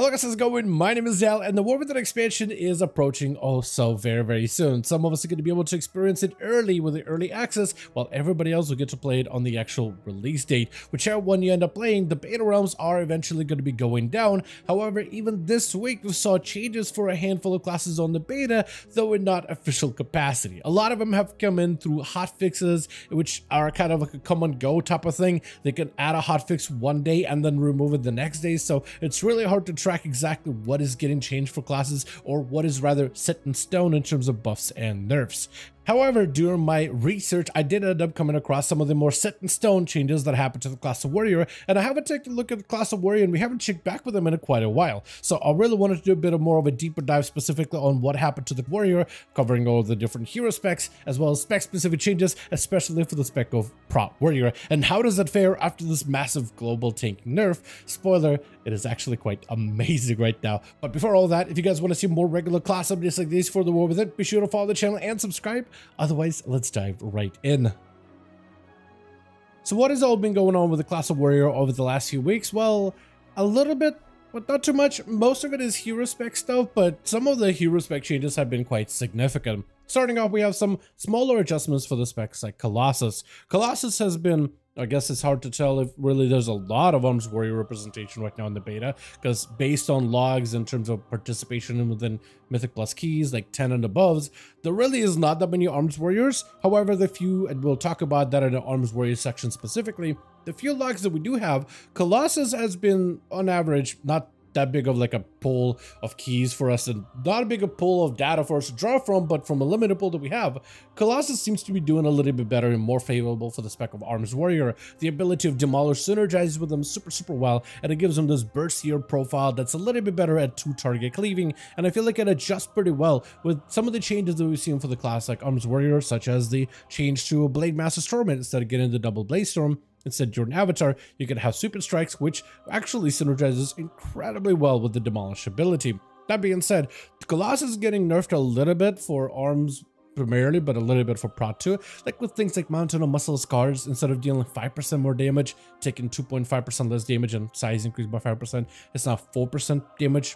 Hello guys, how's it going? My name is Zal, and the War Within expansion is approaching so very soon. Some of us are going to be able to experience it early with the early access, while everybody else will get to play it on the actual release date. Whichever one you end up playing, the beta realms are eventually going to be going down. However, even this week we saw changes for a handful of classes on the beta, though in not official capacity. A lot of them have come in through hotfixes, which are kind of like a come and go type of thing. They can add a hotfix one day and then remove it the next day, so it's really hard to track exactly what is getting changed for classes or what is rather set in stone in terms of buffs and nerfs. However, during my research, I did end up coming across some of the more set in stone changes that happened to the Class of Warrior, and I haven't taken a look at the Class of Warrior and we haven't checked back with them in quite a while. So I really wanted to do a bit of more of a deeper dive specifically on what happened to the Warrior, covering all the different hero specs as well as spec specific changes, especially for the spec of Prop Warrior, and how does that fare after this massive global tank nerf. Spoiler, it is actually quite amazing right now. But before all that, if you guys want to see more regular class updates like these for the War Within, be sure to follow the channel and subscribe. Otherwise, let's dive right in. So what has all been going on with the Class of Warrior over the last few weeks? Well, a little bit, but not too much. Most of it is hero spec stuff, but some of the hero spec changes have been quite significant. Starting off, we have some smaller adjustments for the specs like Colossus. Colossus has been, I guess it's hard to tell if really there's a lot of Arms Warrior representation right now in the beta, because based on logs in terms of participation within Mythic Plus keys, like 10 and above, there really is not that many Arms Warriors. However, the few, and we'll talk about that in the Arms Warrior section specifically, the few logs that we do have, Colossus has been on average not that big of like a pool of keys for us, and not a big a pool of data for us to draw from, but from a limited pool that we have, Colossus seems to be doing a little bit better and more favorable for the spec of Arms Warrior. The ability of Demolish synergizes with them super well, and it gives them this burstier profile that's a little bit better at 2-target cleaving, and I feel like it adjusts pretty well with some of the changes that we've seen for the class like Arms Warrior, such as the change to Blade Master Storm. Instead of getting the double Bladestorm, instead, you're an Avatar, you can have Super Strikes, which actually synergizes incredibly well with the Demolish ability. That being said, Colossus is getting nerfed a little bit for Arms primarily, but a little bit for Prot too. Like with things like Mountain of Muscle Scars, instead of dealing 5% more damage, taking 2.5% less damage and size increased by 5%, it's now 4% damage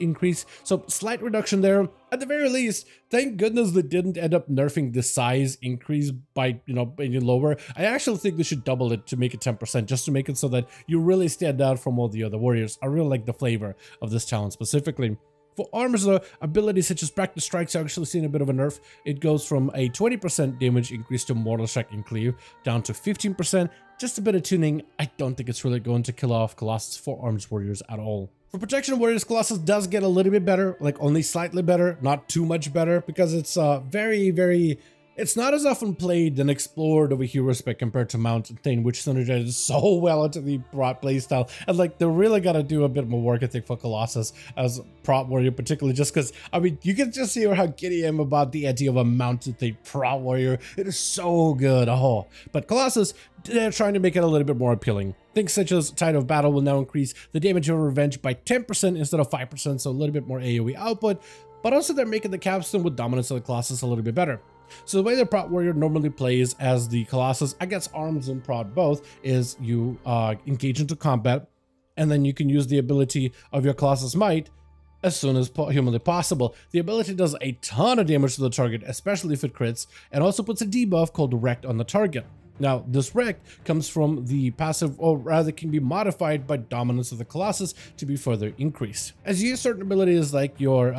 increase, so slight reduction there. At the very least, thank goodness they didn't end up nerfing the size increase by, you know, any lower. I actually think they should double it to make it 10%, just to make it so that you really stand out from all the other warriors. I really like the flavor of this talent specifically. For Arms, the abilities such as Practice Strikes are actually seeing a bit of a nerf. It goes from a 20% damage increase to Mortal Strike and Cleave down to 15%. Just a bit of tuning. I don't think it's really going to kill off Colossus for Arms Warriors at all. For Protection Warriors, Colossus does get a little bit better, like only slightly better, not too much better, because it's very, very... It's not as often played and explored over hero spec compared to Mountain Thane, which synergizes so well into the prop playstyle. And like, they really gotta do a bit more work, I think, for Colossus as Prop Warrior, particularly just because, I mean, you can just hear how giddy I am about the idea of a Mountain Thane Prop Warrior. It is so good. Oh, but Colossus, they're trying to make it a little bit more appealing. Things such as Tide of Battle will now increase the damage of Revenge by 10% instead of 5%, so a little bit more AoE output. But also, they're making the capstone with Dominance of the Colossus a little bit better. So the way the Prot Warrior normally plays as the Colossus, I guess Arms and Prot both, is you engage into combat, and then you can use the ability of your Colossus Might as soon as humanly possible. The ability does a ton of damage to the target, especially if it crits, and also puts a debuff called Wrecked on the target. Now, this Wreck comes from the passive, or rather can be modified by Dominance of the Colossus to be further increased. As you use certain abilities like your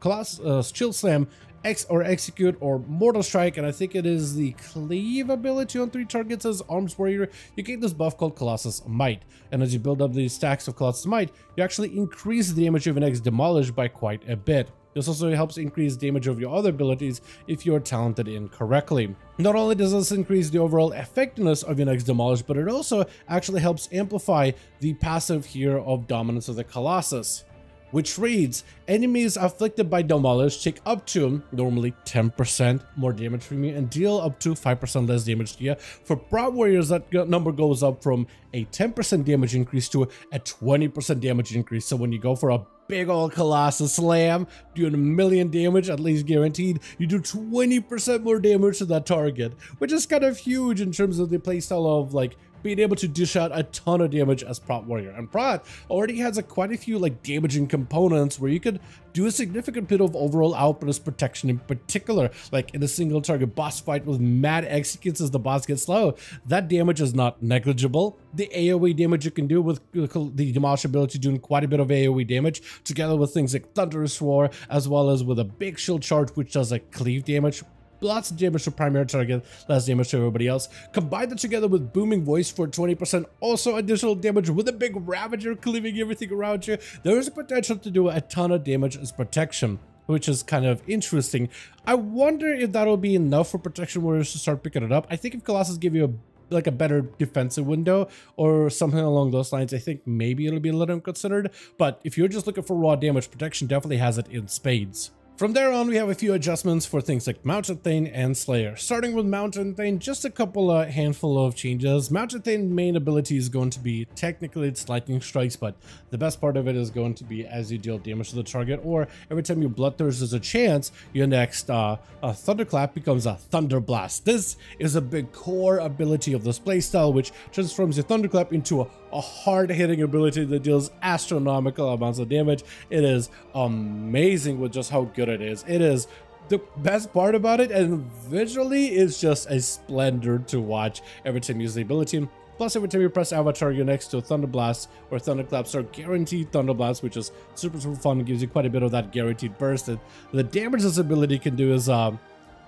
Colossus Shield Slam, Execute, or Mortal Strike, and I think it is the Cleave ability on 3 targets as Arms Warrior, you get this buff called Colossus Might. And as you build up these stacks of Colossus Might, you actually increase the damage of an Demolish by quite a bit. This also helps increase damage of your other abilities if you are talented incorrectly. Not only does this increase the overall effectiveness of your next Demolish, but it also actually helps amplify the passive here of Dominance of the Colossus, which reads, enemies afflicted by Demolish take up to, normally 10% more damage from you and deal up to 5% less damage to you. For Prop Warriors, that number goes up from a 10% damage increase to a 20% damage increase. So when you go for a big old Colossus Slam, doing 1 million damage, at least guaranteed, you do 20% more damage to that target, which is kind of huge in terms of the playstyle of like being able to dish out a ton of damage as Prot Warrior. And Prot already has quite a few damaging components where you could do a significant bit of overall output as protection in particular. Like in a single target boss fight with mad executes as the boss gets slow, that damage is not negligible. The AoE damage you can do with the Demolish ability doing quite a bit of AoE damage, together with things like Thunderous Roar, as well as with a big Shield Charge, which does Cleave damage. Lots of damage to primary target, less damage to everybody else. Combine that together with Booming Voice for 20%, also additional damage with a big Ravager cleaving everything around you. There is a potential to do a ton of damage as protection, which is kind of interesting. I wonder if that'll be enough for Protection Warriors to start picking it up. I think if Colossus give you a better defensive window or something along those lines, I think maybe it'll be a little considered. But if you're just looking for raw damage, Protection definitely has it in spades. From there on, we have a few adjustments for things like Mountain Thane and Slayer. Starting with Mountain Thane, just a handful of changes. Mountain Thane's main ability is going to be, technically it's Lightning Strikes, but the best part of it is going to be as you deal damage to the target, or every time your Bloodthirst is a chance, your next Thunderclap becomes a Thunder Blast. This is a big core ability of this playstyle, which transforms your Thunderclap into a hard-hitting ability that deals astronomical amounts of damage. It is amazing with just how good it is. It is the best part about it, and visually it's just a splendor to watch every time you use the ability. Plus, every time you press Avatar, you're next to a Thunder Blast or Thunderclaps are guaranteed Thunder Blast, which is super, super fun and gives you quite a bit of that guaranteed burst. And the damage this ability can do is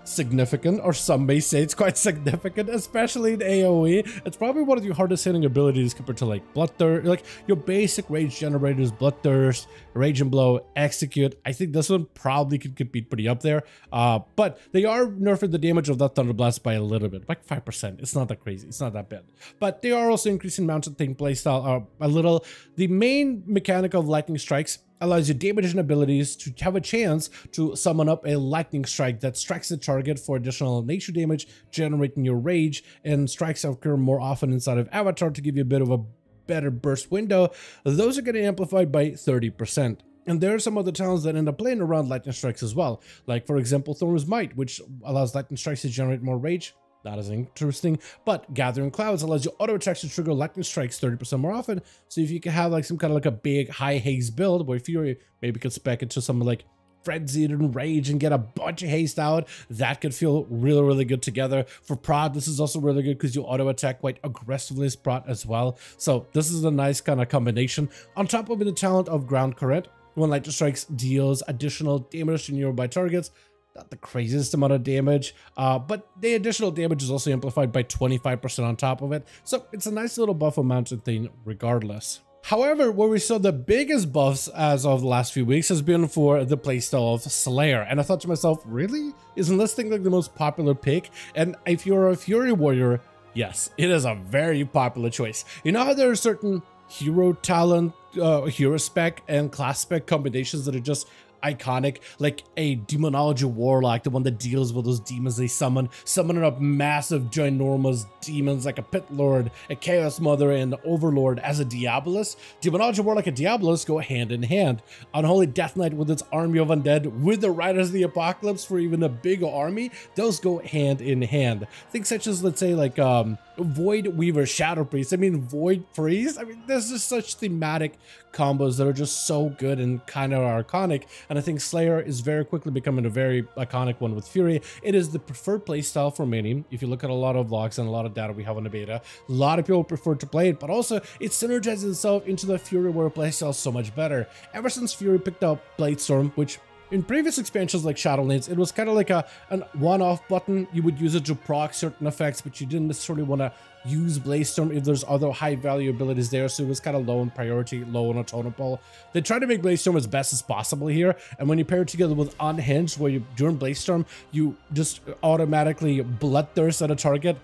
significant, or some may say it's quite significant, especially in AoE. It's probably one of your hardest hitting abilities compared to Bloodthirst, your basic rage generators, Bloodthirst, Raging Blow, Execute. I think this one probably could compete pretty up there, but they are nerfing the damage of that Thunderblast by a little bit, 5%. It's not that crazy, it's not that bad, but they are also increasing Mountain Thane playstyle a little. The main mechanic of Lightning Strikes allows your damage and abilities to have a chance to summon up a Lightning Strike that strikes the target for additional nature damage, generating your rage, and strikes occur more often inside of Avatar to give you a bit of a better burst window. Those are getting amplified by 30%. And there are some other talents that end up playing around Lightning Strikes as well. Like, for example, Thor's Might, which allows Lightning Strikes to generate more rage. That is interesting, but Gathering Clouds allows your auto attacks to trigger Lightning Strikes 30% more often. So if you can have some kind of a big high haste build where Fury maybe could spec into some Frenzied and Rage and get a bunch of haste out, that could feel really, really good together. For Prot, this is also really good because you auto attack quite aggressively as Prot as well. So this is a nice kind of combination. On top of the talent of Ground Current, when Lightning Strikes deals additional damage to nearby targets, not the craziest amount of damage, but the additional damage is also amplified by 25% on top of it. So it's a nice little buff of Mountain Thane regardless. However, where we saw the biggest buffs as of the last few weeks has been for the playstyle of Slayer. And I thought to myself, really? Isn't this thing the most popular pick? And if you're a Fury Warrior, yes, it is a very popular choice. You know how there are certain hero talent, hero spec and class spec combinations that are just iconic, like a Demonology Warlock, the one that deals with those demons they summon, summoning up massive ginormous demons like a Pit Lord, a Chaos Mother, and Overlord as a Diabolus. Demonology Warlock and Diabolus go hand in hand. Unholy Death Knight with its army of undead, with the Riders of the Apocalypse for even a bigger army, those go hand in hand. Things such as, let's say, Void Weaver, Shadow Priest, Void Priest. There's just such thematic combos that are just so good and kind of are iconic. And I think Slayer is very quickly becoming a very iconic one with Fury. It is the preferred playstyle for many. If you look at a lot of vlogs and a lot of data we have on the beta, a lot of people prefer to play it, but also it synergizes itself into the Fury Warrior playstyle so much better. Ever since Fury picked up Bladestorm, which in previous expansions like Shadowlands, it was kind of a one-off button. You would use it to proc certain effects, but you didn't necessarily want to use Bladestorm if there's other high-value abilities there, so it was kind of low in priority, low on a totem pole. They tried to make Bladestorm as best as possible here, and when you pair it together with Unhinged, where during Bladestorm, you just automatically Bloodthirst at a target.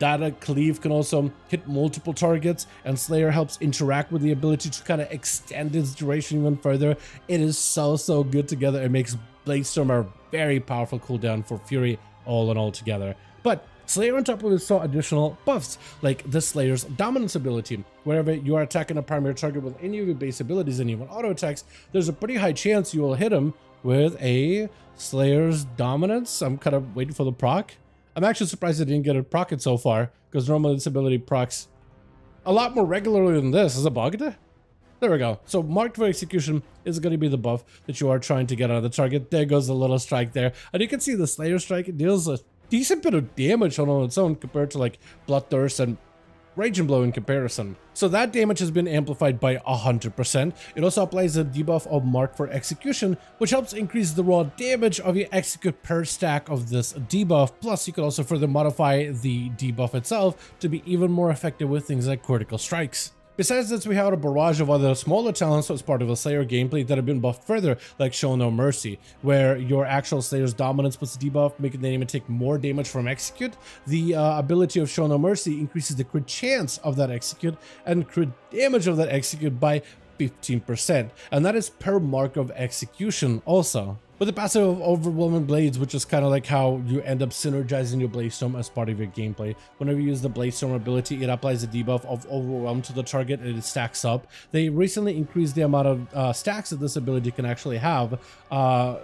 That Cleave can also hit multiple targets, and Slayer helps interact with the ability to kind of extend its duration even further. It is so, so good together. It makes Bladestorm a very powerful cooldown for Fury all in all together. But Slayer on top of it saw additional buffs, like the Slayer's Dominance ability. Wherever you are attacking a primary target with any of your base abilities and even auto attacks, there's a pretty high chance you will hit him with a Slayer's Dominance. I'm kind of waiting for the proc. I'm actually surprised I didn't get a proc so far, because normally this ability procs a lot more regularly than this. Is it bugged? There we go. So marked for execution is going to be the buff that you are trying to get out of the target. There goes the little strike there. And you can see the Slayer Strike, it deals a decent bit of damage on its own compared to like Bloodthirst and Raging Blow in comparison. So that damage has been amplified by 100%. It also applies a debuff of Mark for Execution, which helps increase the raw damage of your Execute per stack of this debuff. Plus, you can also further modify the debuff itself to be even more effective with things like Critical Strikes. Besides this, we have a barrage of other smaller talents as part of a Slayer gameplay that have been buffed further, like Show No Mercy, where your actual Slayer's Dominance puts a debuff, making the enemy take more damage from Execute. The ability of Show No Mercy increases the crit chance of that Execute and crit damage of that Execute by 15%, and that is per mark of execution also. With the passive of Overwhelming Blades, which is kind of like how you end up synergizing your Bladestorm as part of your gameplay. Whenever you use the Bladestorm ability, it applies a debuff of Overwhelm to the target and it stacks up. They recently increased the amount of stacks that this ability can actually have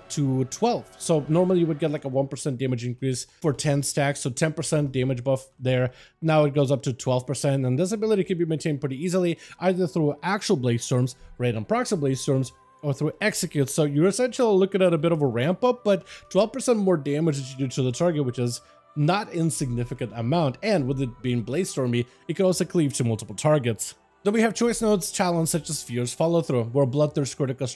to 12. So normally you would get like a 1% damage increase for 10 stacks, so 10% damage buff there. Now it goes up to 12%, and this ability can be maintained pretty easily, either through actual Bladestorms, random proxy Bladestorms, or through Execute. So you're essentially looking at a bit of a ramp up, but 12% more damage that you do to the target, which is not insignificant amount. And with it being Bladestormy, it can also cleave to multiple targets. Then we have choice nodes talents such as Fear's Follow Through, where Bloodthirst Critical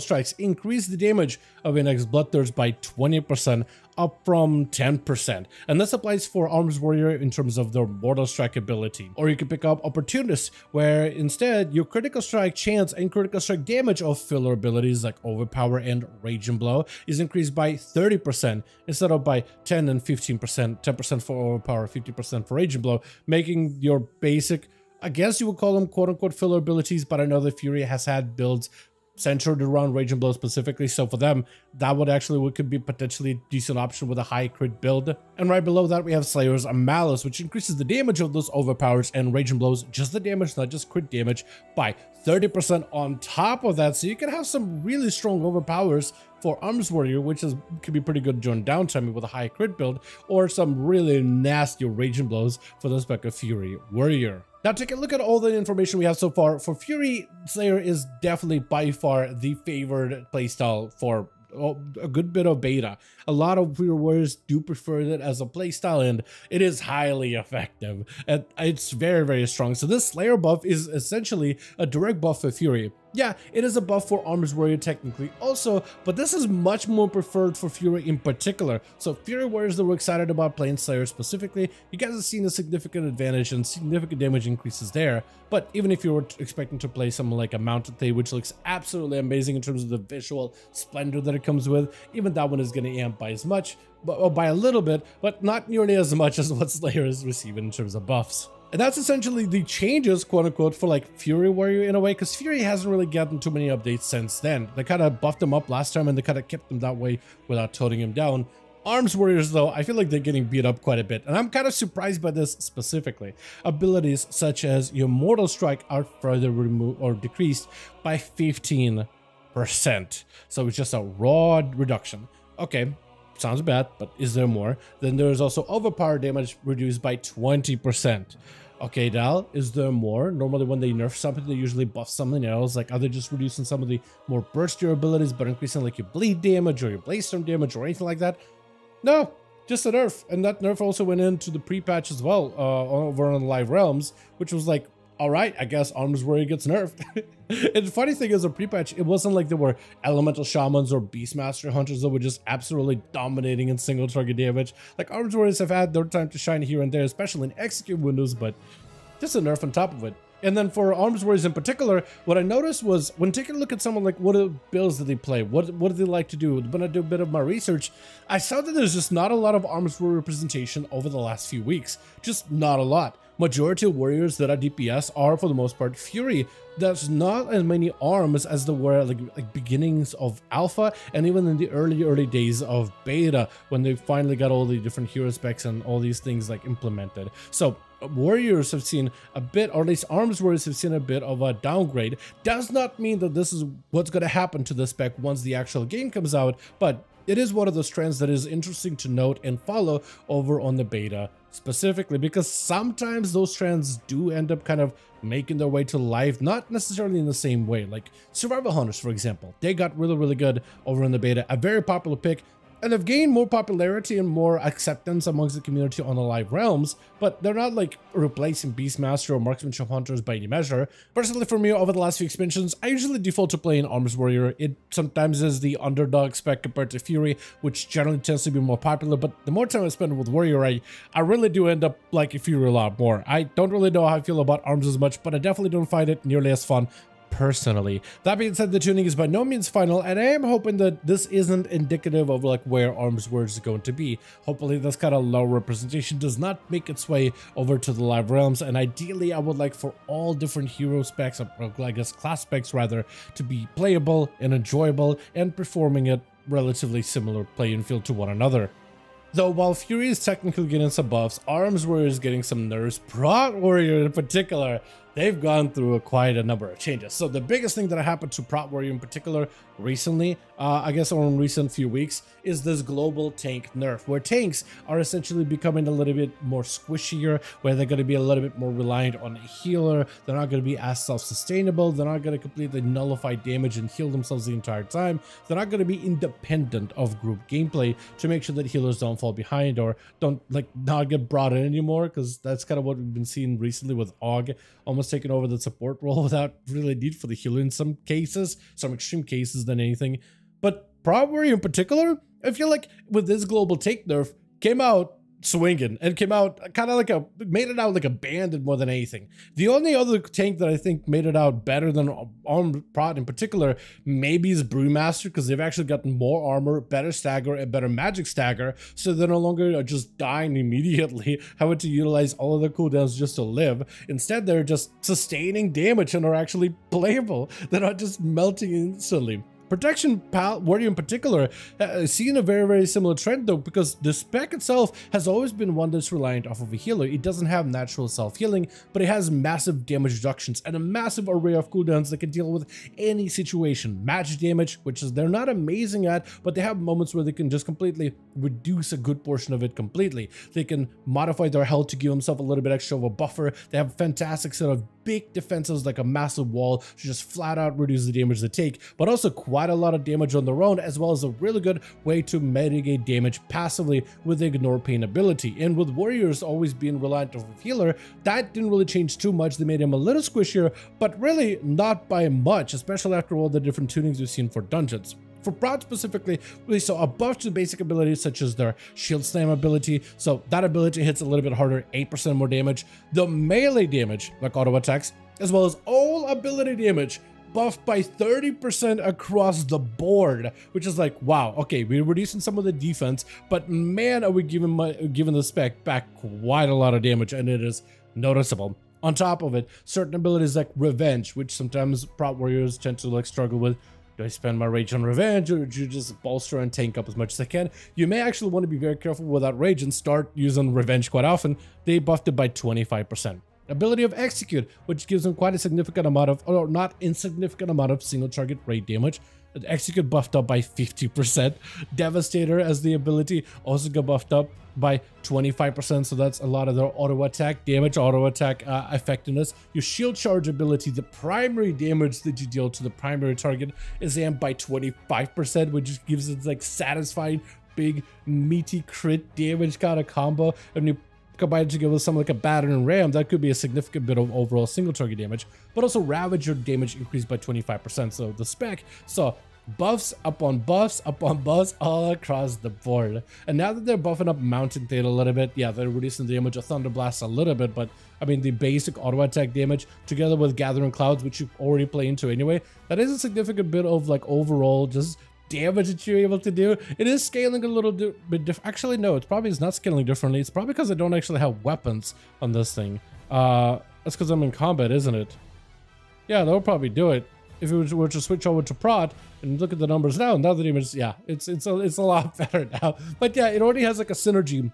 Strikes increase the damage of your next Bloodthirst by 20%, up from 10%. And this applies for Arms Warrior in terms of their Mortal Strike ability. Or you can pick up Opportunist, where instead your Critical Strike chance and Critical Strike damage of filler abilities like Overpower and Raging Blow is increased by 30% instead of by 10 and 15%, 10% for Overpower, 50% for Raging Blow, making your basic, I guess you would call them quote-unquote filler abilities, but I know that Fury has had builds centered around Raging Blow specifically, so for them, that would actually could be potentially a decent option with a high crit build. And right below that, we have Slayer's Malice, which increases the damage of those Overpowers and Raging Blows, just the damage, not just crit damage, by 30% on top of that, so you can have some really strong Overpowers for Arms Warrior, which could be pretty good during downtime with a high crit build, or some really nasty Raging Blows for the spec of Fury Warrior. Now, take a look at all the information we have so far. For Fury, Slayer is definitely by far the favored playstyle for a good bit of beta. A lot of Fury Warriors do prefer it as a playstyle, and it is highly effective. And it's very, very strong. So this Slayer buff is essentially a direct buff for Fury. Yeah, it is a buff for Arms Warrior technically also, but this is much more preferred for Fury in particular. So Fury Warriors that were excited about playing Slayer specifically, you guys have seen a significant advantage and significant damage increases there. But even if you were expecting to play something like a Mountain Thane, which looks absolutely amazing in terms of the visual splendor that it comes with, even that one is going to amp by as much, by a little bit, but not nearly as much as what Slayer is receiving in terms of buffs. And that's essentially the changes, quote unquote, for like Fury Warrior in a way, because Fury hasn't really gotten too many updates since then. They kind of buffed him up last time and they kind of kept him that way without toting him down. Arms Warriors, though, I feel like they're getting beat up quite a bit, and I'm kind of surprised by this specifically. Abilities such as your Mortal Strike are further removed or decreased by 15%. So it's just a raw reduction. Okay. Sounds bad, but is there more? Then there's also Overpower damage reduced by 20%. Okay, Dal, is there more? Normally when they nerf something, they usually buff something else. Like, are they just reducing some of the more burstier abilities, but increasing like your bleed damage or your Bladestorm damage or anything like that? No, just a nerf. And that nerf also went into the pre-patch as well, over on Live Realms, which was like, all right, I guess Arms Warrior gets nerfed. And the funny thing is, a pre-patch, it wasn't like there were Elemental Shamans or Beastmaster Hunters that were just absolutely dominating in single target damage. Like, Arms Warriors have had their time to shine here and there, especially in Execute windows, but just a nerf on top of it. And then for Arms Warriors in particular, what I noticed was when taking a look at someone like what builds do they play, what do they like to do, when I do a bit of my research, I saw that there's just not a lot of Arms Warrior representation over the last few weeks. Just not a lot. Majority of Warriors that are DPS are, for the most part, Fury. There's not as many arms as there were like beginnings of Alpha, and even in the early days of Beta, when they finally got all the different hero specs and all these things like implemented. So Warriors have seen a bit, or at least Arms Warriors have seen a bit of a downgrade. Does not mean that this is what's going to happen to the spec once the actual game comes out, but it is one of those trends that is interesting to note and follow over on the beta specifically, because sometimes those trends do end up kind of making their way to life, not necessarily in the same way. Like survival hunters, for example, they got really good over in the beta, a very popular pick, and have gained more popularity and more acceptance amongst the community on the live realms, but they're not like replacing Beastmaster or Marksmanship Hunters by any measure. Personally for me, over the last few expansions, I usually default to playing Arms Warrior. It sometimes is the underdog spec compared to Fury, which generally tends to be more popular, but the more time I spend with Warrior, I really do end up liking Fury a lot more. I don't really know how I feel about Arms as much, but I definitely don't find it nearly as fun personally. That being said, the tuning is by no means final, and I am hoping that this isn't indicative of like where Arms Warrior is going to be. Hopefully this kind of low representation does not make its way over to the live realms, and ideally I would like for all different hero specs, or I guess class specs rather, to be playable and enjoyable and performing at relatively similar playing field to one another. Though while Fury is technically getting some buffs, Arms Warrior is getting some nerfs. Prot Warrior in particular, they've gone through quite a number of changes. So the biggest thing that happened to Prot Warrior in particular recently, I guess over the recent few weeks, is this global tank nerf, where tanks are essentially becoming a little bit more squishier, where they're going to be a little bit more reliant on a healer. They're not going to be as self-sustainable. They're not going to completely nullify damage and heal themselves the entire time. They're not going to be independent of group gameplay to make sure that healers don't fall behind or don't like not get brought in anymore, because that's kind of what we've been seeing recently with Og almost taking over the support role without really need for the healer in some cases, some extreme cases than anything. But Prot Warrior in particular, I feel like with this global tank nerf, came out swinging and came out kind of like a, made it out like a bandit more than anything. The only other tank that I think made it out better than Prot in particular, maybe is Brewmaster, because they've actually gotten more armor, better stagger, and better magic stagger, so they're no longer just dying immediately, having to utilize all of their cooldowns just to live. Instead, they're just sustaining damage and are actually playable. They're not just melting instantly. Protection Warrior in particular has seen a very similar trend though, because the spec itself has always been one that's reliant off of a healer. It doesn't have natural self-healing, but it has massive damage reductions and a massive array of cooldowns that can deal with any situation. Match damage, which is they're not amazing at, but they have moments where they can just completely reduce a good portion of it completely. They can modify their health to give themselves a little bit extra of a buffer. They have a fantastic set of big defenses like a massive wall to just flat out reduce the damage they take, but also quite a lot of damage on their own, as well as a really good way to mitigate damage passively with the Ignore Pain ability. And with Warriors always being reliant on healer, that didn't really change too much. They made him a little squishier, but really not by much, especially after all the different tunings we've seen for dungeons. For Prot specifically, we saw a buff to basic abilities such as their Shield Slam ability, so that ability hits a little bit harder, 8% more damage. The melee damage, like auto attacks, as well as all ability damage, buffed by 30% across the board, which is like, wow, okay, we're reducing some of the defense, but man, are we giving the spec back quite a lot of damage, and it is noticeable. On top of it, certain abilities like Revenge, which sometimes Prot Warriors tend to like struggle with. Do I spend my rage on Revenge, or do you just bolster and tank up as much as I can? You may actually want to be very careful without rage and start using Revenge quite often. They buffed it by 25%. Ability of Execute, which gives them quite a significant amount of, or not insignificant amount of single target raid damage. Execute buffed up by 50%. Devastator as the ability also got buffed up by 25%, so that's a lot of their auto attack damage, auto attack effectiveness. Your Shield Charge ability, the primary damage that you deal to the primary target, is amped by 25%, which gives it like satisfying big meaty crit damage kind of combo. And you combined together with something like a batter and ram, that could be a significant bit of overall single target damage. But also Ravager damage increased by 25%, so the spec saw buffs upon buffs upon buffs all across the board. And now that they're buffing up Mountain Thane a little bit, yeah, they're reducing the damage of Thunder Blast a little bit, but I mean the basic auto attack damage together with Gathering Clouds, which you already play into anyway, that is a significant bit of like overall just damage that you're able to do. It is scaling a little bit different. Actually, no, it probably is not scaling differently. It's probably because I don't actually have weapons on this thing. That's because I'm in combat, isn't it? Yeah, that'll probably do it. If we were to switch over to Prot and look at the numbers now, now the damage, yeah, it's a lot better now. But yeah, it already has like a synergy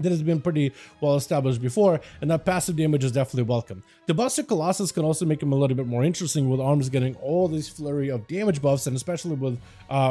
that has been pretty well established before, and that passive damage is definitely welcome. The buffs to Colossus can also make him a little bit more interesting, with Arms getting all this flurry of damage buffs, and especially with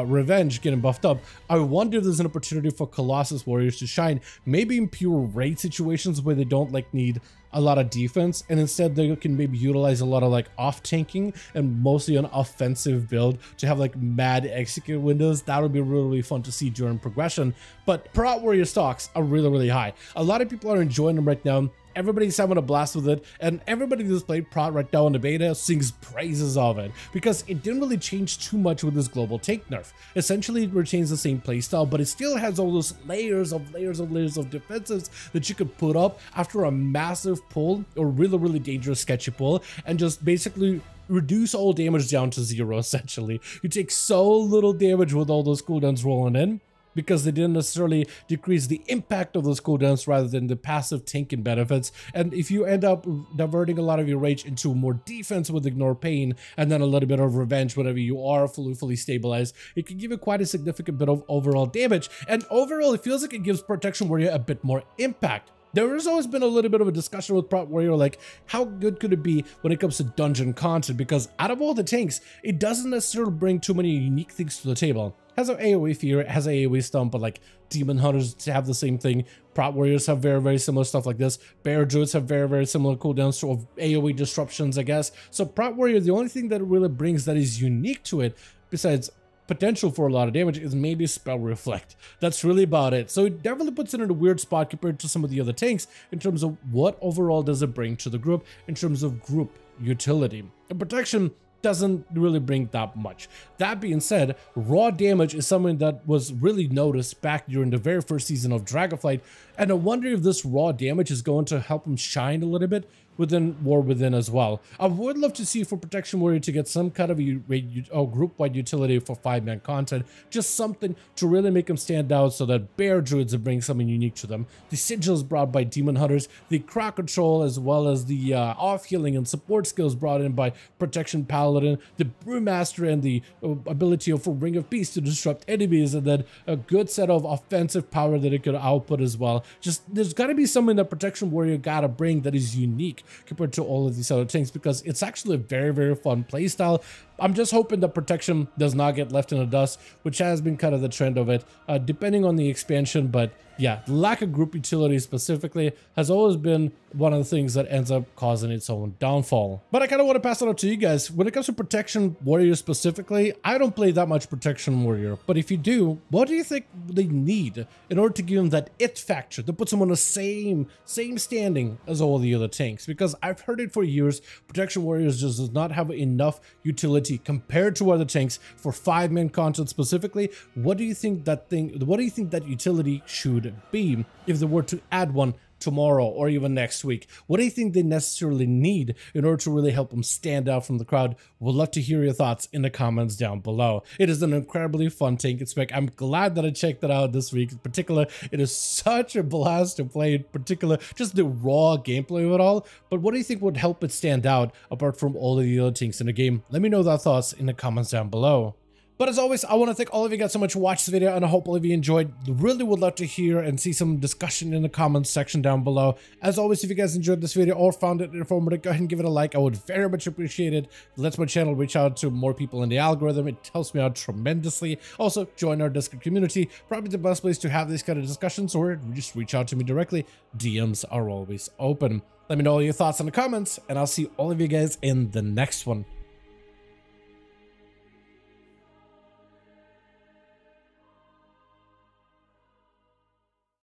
Revenge getting buffed up. I wonder if there's an opportunity for Colossus Warriors to shine, maybe in pure raid situations where they don't like need a lot of defense, and instead they can maybe utilize a lot of like off tanking and mostly an offensive build to have like mad execute windows. That would be really fun to see during progression. But Protection Warrior stocks are really high. A lot of people are enjoying them right now. Everybody's having a blast with it, and everybody that's played Protection right now in the beta sings praises of it, because it didn't really change too much with this global tank nerf. Essentially, it retains the same playstyle, but it still has all those layers of defensives that you could put up after a massive pull, or really dangerous sketchy pull, and just basically reduce all damage down to zero, essentially. You take so little damage with all those cooldowns rolling in, because they didn't necessarily decrease the impact of those cooldowns rather than the passive tanking benefits. And if you end up diverting a lot of your rage into more defense with Ignore Pain and then a little bit of Revenge whenever you are fully stabilized, it can give you quite a significant bit of overall damage. And overall, it feels like it gives Protection Warrior a bit more impact. There has always been a little bit of a discussion with Protection Warrior, like how good could it be when it comes to dungeon content, because out of all the tanks, it doesn't necessarily bring too many unique things to the table. Has an AoE fear, it has an AoE stomp, but like demon hunters have the same thing. Protection Warriors have very similar stuff like this. Bear druids have very similar cooldowns to AoE disruptions, I guess. So Protection Warrior, the only thing that it really brings that is unique to it, besides potential for a lot of damage, is maybe Spell Reflect. That's really about it. So it definitely puts it in a weird spot compared to some of the other tanks in terms of what overall does it bring to the group in terms of group utility. And Protection doesn't really bring that much. That being said, raw damage is something that was really noticed back during the very first season of Dragonflight, and I wonder if this raw damage is going to help him shine a little bit within War Within as well. I would love to see for Protection Warrior to get some kind of a group-wide utility for 5-man content, just something to really make them stand out, so that Bear Druids will bring something unique to them. The Sigils brought by Demon Hunters, the Crowd Control, as well as the off-healing and support skills brought in by Protection Paladin, the Brewmaster, and the ability for Ring of Peace to disrupt enemies, and then a good set of offensive power that it could output as well. Just, there's got to be something that Protection Warrior gotta bring that is unique compared to all of these other things, because it's actually a very fun playstyle. I'm just hoping that Protection does not get left in the dust, which has been kind of the trend of it, depending on the expansion. But yeah, lack of group utility specifically has always been one of the things that ends up causing its own downfall. But I kind of want to pass it up to you guys. When it comes to Protection Warrior specifically, I don't play that much Protection Warrior, but if you do, what do you think they need in order to give them that it factor that puts them on the same standing as all the other tanks? Because I've heard it for years, Protection Warriors just does not have enough utility compared to other tanks for 5-man content specifically. What do you think that utility should be if they were to add one tomorrow or even next week? What do you think they necessarily need in order to really help them stand out from the crowd? We'd love to hear your thoughts in the comments down below. It is an incredibly fun tank spec. I'm glad that I checked it out this week in particular. It is such a blast to play, in particular just the raw gameplay of it all. But what do you think would help it stand out apart from all of the other tanks in the game? Let me know their thoughts in the comments down below. But as always, I want to thank all of you guys so much for watching this video, and I hope all of you enjoyed. Really would love to hear and see some discussion in the comments section down below. As always, if you guys enjoyed this video or found it informative, go ahead and give it a like. I would very much appreciate it. It lets my channel reach out to more people in the algorithm. It helps me out tremendously. Also, join our Discord community. Probably the best place to have these kind of discussions, or just reach out to me directly. DMs are always open. Let me know all your thoughts in the comments, and I'll see all of you guys in the next one.